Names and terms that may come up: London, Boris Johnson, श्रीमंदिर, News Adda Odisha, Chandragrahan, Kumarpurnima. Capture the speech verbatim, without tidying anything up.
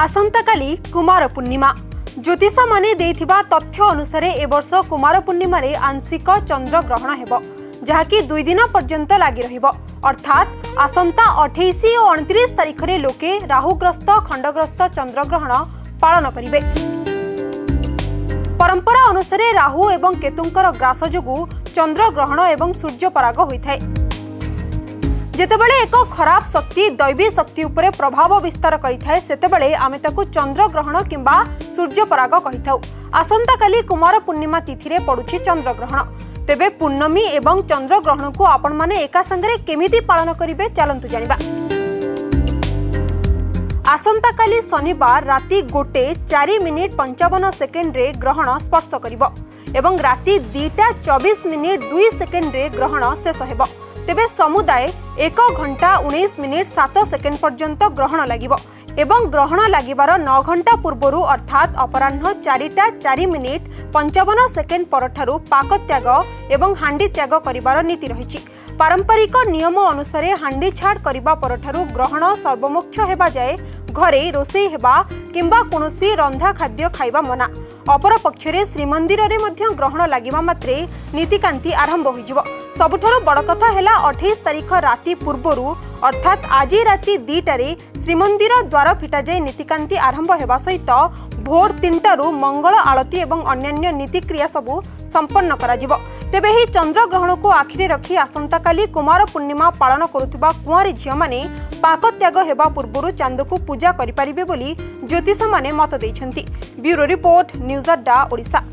आसंता काली कुमार पूर्णिमा। ज्योतिष माने देथिबा तथ्य अनुसार ए वर्ष कुमार पूर्णिमा रे आंशिक चंद्रग्रहण हेबो, जहा कि दुई दिन पर्यंत लागि रहिबो। अर्थात आसंता अठाईस और उनतीस तारीख रे लोके राहुग्रस्त खंडग्रस्त चंद्रग्रहण पालन करिबे। परंपरा अनुसार राहु एवं केतुंकर ग्रास जोगु चंद्रग्रहण एवं सूर्यपराग होइथाय, जेतेबेले एक खराब शक्ति दैवी शक्ति उपरे प्रभाव विस्तार करिथाय सेतेबेले आमे ताकु चंद्रग्रहण किंबा सूर्यपराग कहिथाउ। आसंता काली कुमार पूर्णिमा तिथि रे पडुछि चंद्रग्रहण। तेबे पूर्णमी एवं चंद्रग्रहण को आपण माने एका संगरे केमिति पालन करिवे चलंतु जानिबा। आसंता काली शनिवार राति गोटे चार मिनिट पंचावन सेकेंड रे ग्रहण स्पर्श करिबो एवं राति दीटा चौबीस मिनिट दुई सेकेंड रे ग्रहण शेष हेबो। तेबे समुदाय एक घंटा उन्नीस मिनिट सात सेकेंड पर्यंत ग्रहण लागिबो एवं ग्रहण लागिबार नौ घंटा पूर्वरु अर्थात अपराह्न चारिटा चार मिनिट पंचावन सेकेंड परठारु पाक त्याग एवं हांडी त्याग करिबार नीति रहिछि। पारंपरिक नियम अनुसार हांडी छाड़ करिबा परठारु ग्रहण सर्वमुख्य हेबा जाए घरे रोषे हेबा किंबा कोनोसी रंधा खाद्य खाइबा मना। अपर पक्षरे श्रीमंदिर रे मध्य ग्रहण लागिबा मात्रे नीतिकांति आरंभ होइजिबो। सबुठारु बड़ कथा हेला अठाईस तारीख राति पूर्वरु अर्थात आज राति दीटारे श्रीमंदिर द्वार फिटा जाए नीतिकांति आरंभ हेबा सहित भोर तीनटारु मंगल आरती और अन्यान्य नीतिक्रिया सबू संपन्न कराजिबो। तेबे ही चंद्रग्रहण को आखिरी रखी आसंता काली कुमार पूर्णिमा पालन करुथिबा कुंवारी झियो माने पाक त्याग हेबा पूर्वरु चांद को पूजा करिपारिबे बोली ज्योतिष माने मत दैछन्ति। ब्यूरो रिपोर्ट न्यूज अड्डा ओडिसा।